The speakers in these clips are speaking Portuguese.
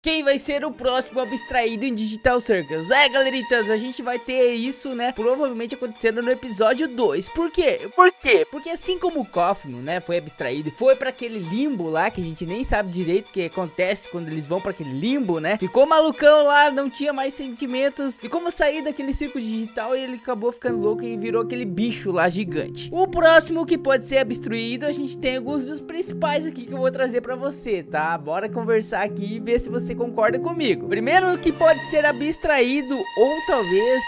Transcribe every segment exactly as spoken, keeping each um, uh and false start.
Quem vai ser o próximo abstraído em Digital Circus? É, galeritas, a gente vai ter isso, né, provavelmente acontecendo no episódio dois. Por quê? Por quê? Porque assim como o Cofmo, né, foi abstraído, foi pra aquele limbo lá, que a gente nem sabe direito o que acontece quando eles vão pra aquele limbo, né. Ficou malucão lá, não tinha mais sentimentos, e como sair daquele circo digital, ele acabou ficando louco e virou aquele bicho lá gigante. O próximo que pode ser abstruído, a gente tem alguns dos principais aqui que eu vou trazer pra você, tá? Bora conversar aqui e ver se você concorda comigo. Primeiro que pode ser abstraído ou talvez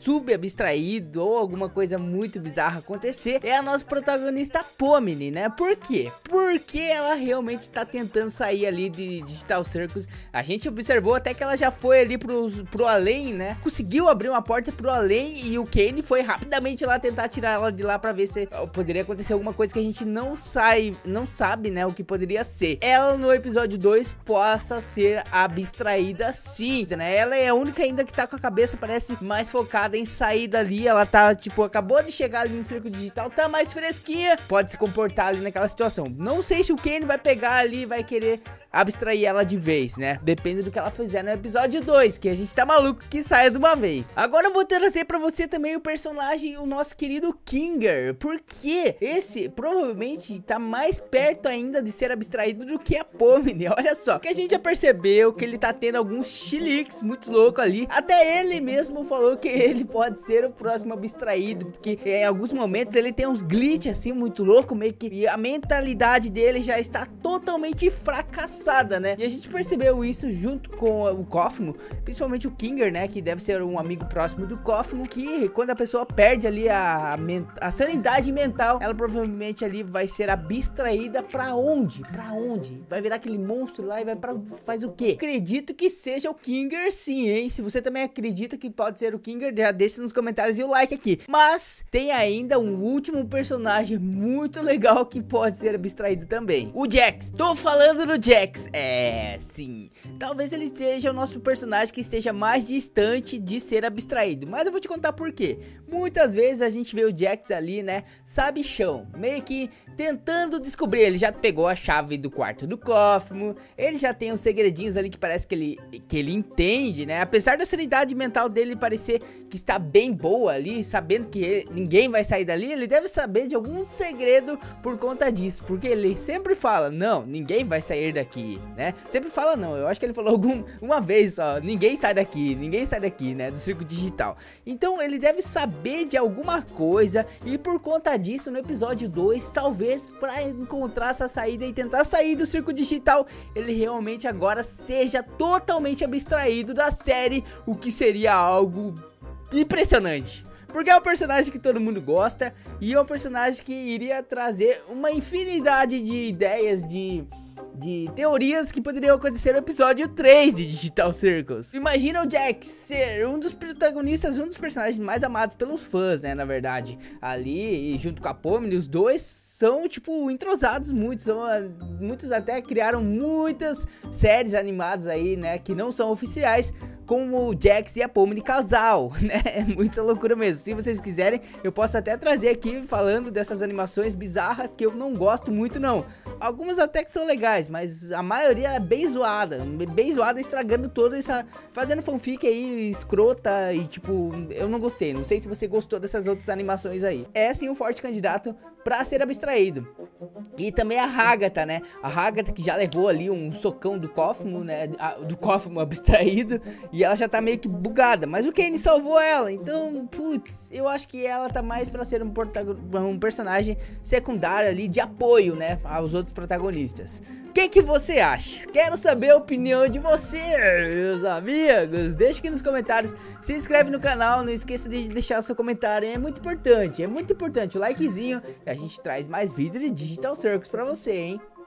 subabstraído ou alguma coisa muito bizarra acontecer é a nossa protagonista Pomni, né? Por quê? Porque ela realmente tá tentando sair ali de Digital Circus. A gente observou até que ela já foi ali pro, pro além, né? Conseguiu abrir uma porta pro além e o Kenny foi rapidamente lá tentar tirar ela de lá pra ver se poderia acontecer alguma coisa que a gente não, sai, não sabe, né? O que poderia ser. Ela no episódio dois possa ser abstraída sim, né? Ela é a única ainda que tá com a cabeça, parece, mais focada em sair dali. Ela tá, tipo, acabou de chegar ali no circo digital, tá mais fresquinha, pode se comportar ali naquela situação. Não sei se o Kenny vai pegar ali e vai querer abstrair ela de vez, né? Depende do que ela fizer no episódio dois, que a gente tá maluco que saia de uma vez. Agora eu vou trazer pra você também o personagem, o nosso querido Kinger, porque esse provavelmente tá mais perto ainda de ser abstraído do que a Pomni. Olha só, que a gente já percebeu que ele tá tendo alguns chiliques muito loucos ali. Até ele mesmo falou que ele Ele pode ser o próximo abstraído, porque é, em alguns momentos ele tem uns glitches assim muito louco, meio que e a mentalidade dele já está totalmente fracassada, né? E a gente percebeu isso junto com o Cofmo, principalmente o Kinger, né? Que deve ser um amigo próximo do Cofmo, que quando a pessoa perde ali a, a sanidade mental, ela provavelmente ali vai ser abstraída pra onde? Pra onde? Vai virar aquele monstro lá e vai pra... faz o quê? Acredito que seja o Kinger sim, hein? Se você também acredita que pode ser o Kinger, já deixa nos comentários e o like aqui. Mas tem ainda um último personagem muito legal que pode ser abstraído também. O Jax. Tô falando do Jax. É, sim. Talvez ele seja o nosso personagem que esteja mais distante de ser abstraído. Mas eu vou te contar por quê. Muitas vezes a gente vê o Jax ali, né? Sabichão. Meio que tentando descobrir. Ele já pegou a chave do quarto do Cofmo. Ele já tem uns segredinhos ali que parece que ele, que ele entende, né? Apesar da sanidade mental dele parecer que está bem boa ali, sabendo que ele, ninguém vai sair dali, ele deve saber de algum segredo por conta disso, porque ele sempre fala, não, ninguém vai sair daqui, né, sempre fala não, eu acho que ele falou algum, uma vez só, ninguém sai daqui, ninguém sai daqui, né, do circo digital. Então ele deve saber de alguma coisa e por conta disso no episódio dois, talvez para encontrar essa saída e tentar sair do circo digital, ele realmente agora seja totalmente abstraído da série, o que seria algo impressionante, porque é um personagem que todo mundo gosta e é um personagem que iria trazer uma infinidade de ideias, de... de teorias que poderiam acontecer no episódio três de Digital Circus. Imagina o Jax ser um dos protagonistas, um dos personagens mais amados pelos fãs, né, na verdade. Ali, e junto com a Pomni, os dois são, tipo, entrosados muito, são, muitos até criaram muitas séries animadas aí, né, que não são oficiais, como o Jax e a Pomni casal, né, é muita loucura mesmo. Se vocês quiserem, eu posso até trazer aqui falando dessas animações bizarras que eu não gosto muito, não. Algumas até que são legais, mas a maioria é bem zoada, bem zoada, estragando toda essa, fazendo fanfic aí, escrota e tipo, eu não gostei, não sei se você gostou dessas outras animações aí. É sim um forte candidato pra ser abstraído. E também a Ragatha, né, a Ragatha que já levou ali um socão do Cofmo, né, a, do Cofmo abstraído, e ela já tá meio que bugada, mas o Kenny salvou ela, então, putz, eu acho que ela tá mais pra ser um, um personagem secundário ali, de apoio, né, aos outros protagonistas. O que, que você acha? Quero saber a opinião de você, meus amigos. Deixa aqui nos comentários, se inscreve no canal, não esqueça de deixar o seu comentário, é muito importante, é muito importante o likezinho, e a gente traz mais vídeos de Digital Circus pra você, hein?